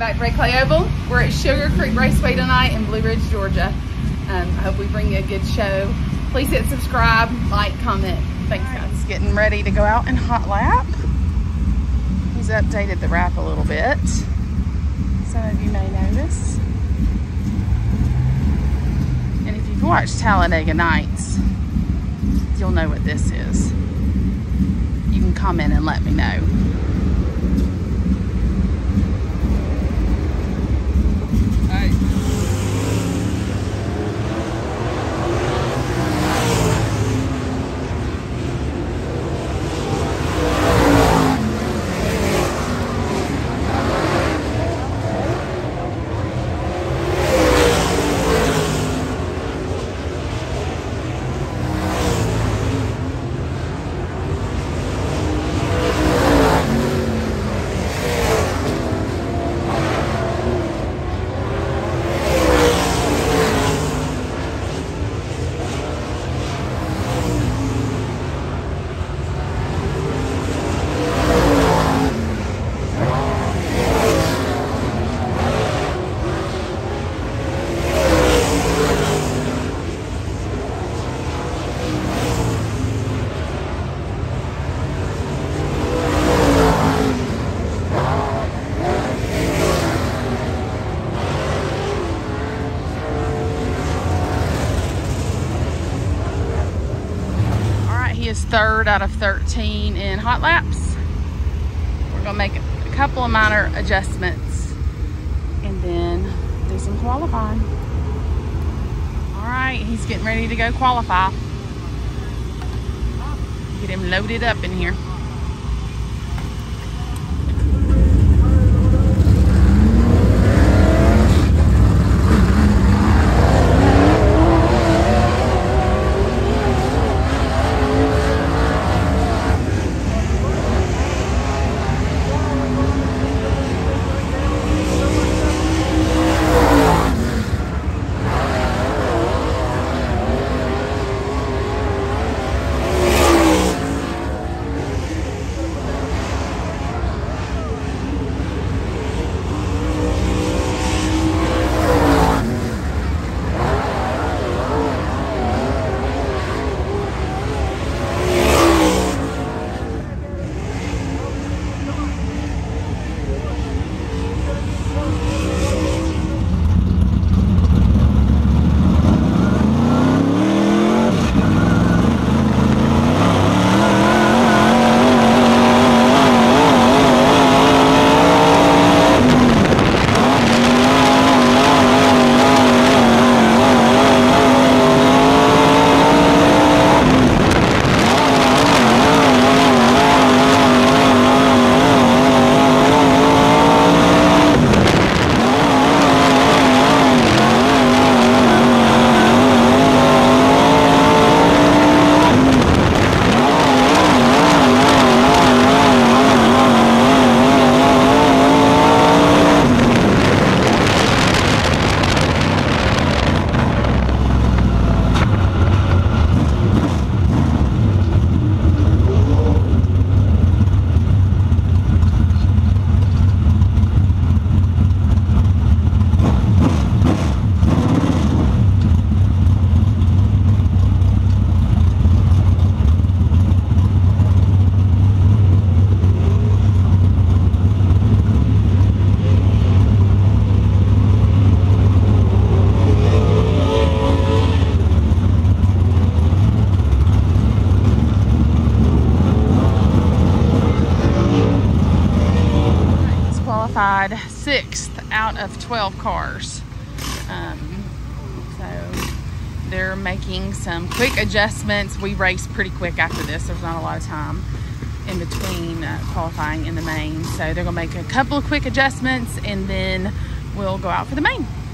back to Red Clay Oval. We're at Sugar Creek Raceway tonight in Blue Ridge, Georgia. I hope we bring you a good show. Please hit subscribe, like, comment. Thanks, guys. Getting ready to go out and hot lap. He's updated the wrap a little bit. Some of you may notice. And if you've watched Talladega Nights, you'll know what this is. You can comment and let me know. Is third out of 13 in hot laps. We're gonna make a couple of minor adjustments and then do some qualifying. All right, he's getting ready to go qualify. Get him loaded up in here. Sixth out of 12 cars, so they're making some quick adjustments. We race pretty quick after this. There's not a lot of time in between qualifying in the main, so they're gonna make a couple of quick adjustments and then we'll go out for the main.